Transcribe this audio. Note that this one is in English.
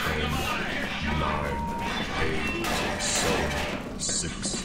10, 9, 8, 7, 6.